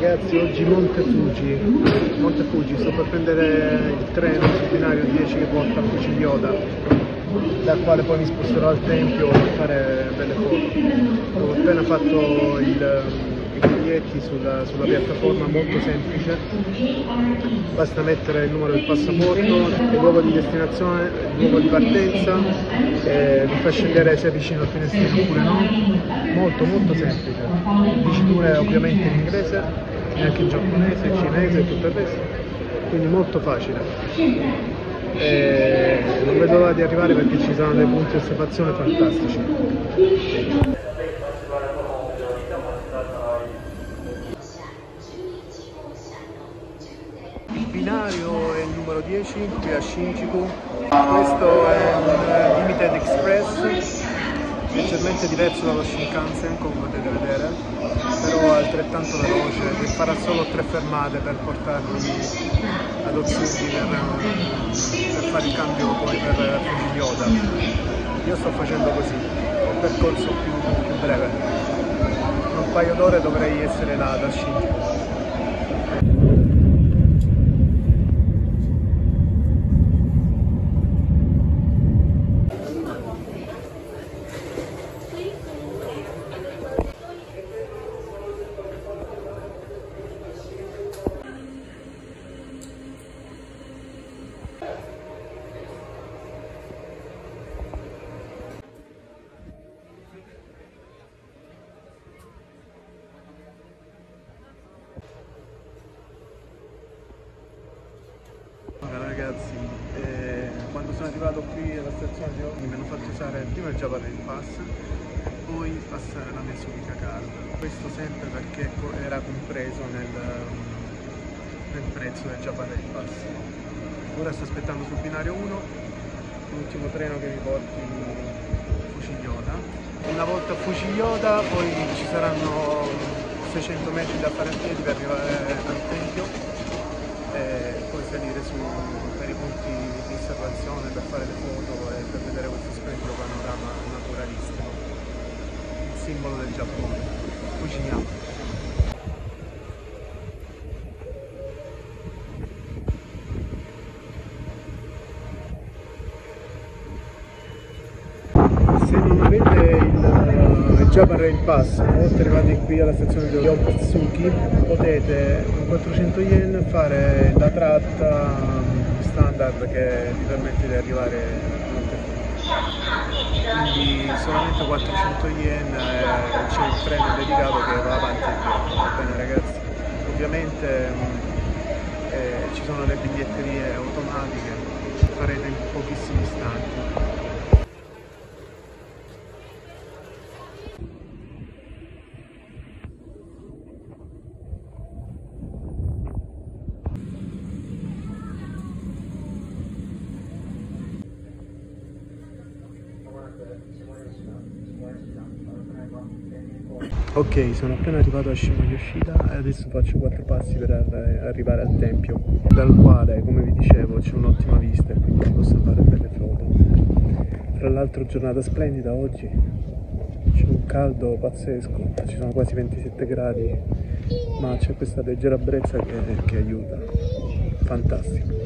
ragazzi, oggi Monte Fuji, sto per prendere il treno sul binario 10 che porta a Fujiyoshida, dal quale poi mi sposterò al tempio per fare belle foto. Ho appena fatto i biglietti sulla piattaforma, molto semplice, basta mettere il numero del passaporto, il luogo di destinazione, il luogo di partenza, vi fa scegliere se è vicino al finestrino oppure no, molto semplice, diciture ovviamente in inglese e anche in giapponese, in cinese e tutto il resto, quindi molto facile. Non vedo l'ora di arrivare perché ci saranno dei punti di osservazione fantastici. Il binario è il numero 10 qui a Shinjuku, questo è un Limited Express, leggermente diverso dallo Shinkansen come potete vedere, però altrettanto veloce, che farà solo 3 fermate per portarvi ad Otsuki per fare il cambio poi per Fujiyoshida. Io sto facendo così, un percorso più breve, tra un paio d'ore dovrei essere là da Shinjuku. Ragazzi, quando sono arrivato qui alla stazione di Otsuki mi hanno fatto usare prima il Japan Rail Pass e poi passare la mia Suica card, questo sempre perché era compreso nel prezzo del Japan Rail Pass. Ora sto aspettando sul binario 1 l'ultimo treno che mi porti a Fujiyoshida. Una volta a Fujiyoshida poi ci saranno 600 metri da fare a piedi per arrivare al tempio e poi salire per i punti di osservazione per fare le foto e per vedere questo splendido panorama naturalistico, il simbolo del Giappone. Cuciniamo! Se non avete il Japan Rail Pass, una volta arrivati qui alla stazione di Otsuki, potete con 400 yen fare la tratta standard che vi permette di arrivare a Monte Fuji. Quindi solamente 400 yen c'è il treno dedicato che va avanti e indietro. Va bene ragazzi? Ovviamente ci sono le biglietterie automatiche, ci farete in pochissimi istanti. Ok, sono appena arrivato a Fujiyoshida e adesso faccio 4 passi per arrivare al tempio, dal quale, come vi dicevo, c'è un'ottima vista e quindi posso fare belle foto. Tra l'altro giornata splendida oggi, c'è un caldo pazzesco, ci sono quasi 27 gradi, ma c'è questa leggera brezza che aiuta, fantastico.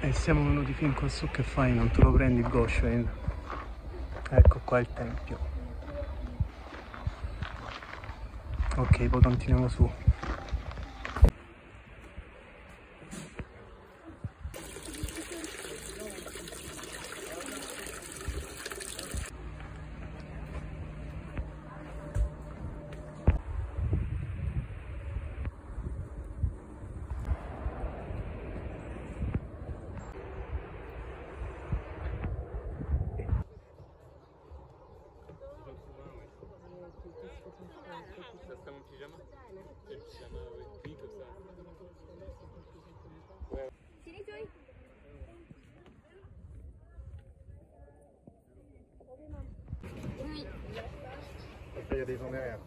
E siamo venuti fin qua su, che fai, non te lo prendi il Goshuin? Ecco qua il tempio. Ok, poi continuiamo su. Ça se termine en pyjama. Et le pyjama avec lui comme ça. Ouais. Fini toi. Oui. Après il y a des gens derrière.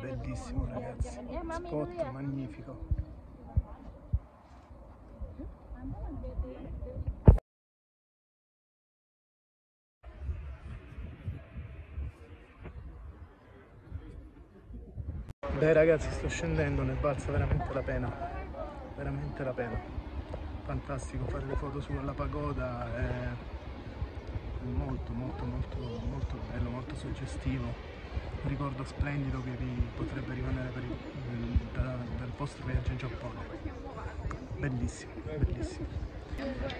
Bellissimo ragazzi, spot magnifico. Dai ragazzi, sto scendendo, ne balza veramente la pena, veramente la pena. Fantastico fare le foto sulla pagoda, è molto molto bello, molto suggestivo. Un ricordo splendido che vi potrebbe rimanere per dal vostro viaggio in Giappone. Bellissimo, bellissimo.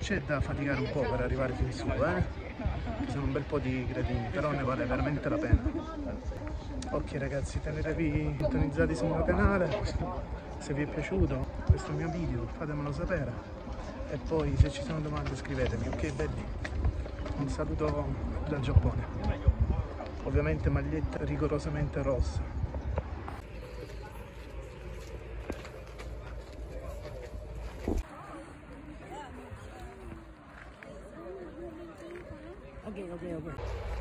C'è da faticare un po' per arrivare fin su, sono un bel po' di gradini, però ne vale veramente la pena. Ok ragazzi, tenetevi sintonizzati sul mio canale. Se vi è piaciuto questo mio video fatemelo sapere, e poi se ci sono domande scrivetemi, ok belli? Un saluto dal Giappone. Ovviamente maglietta rigorosamente rossa. Ok.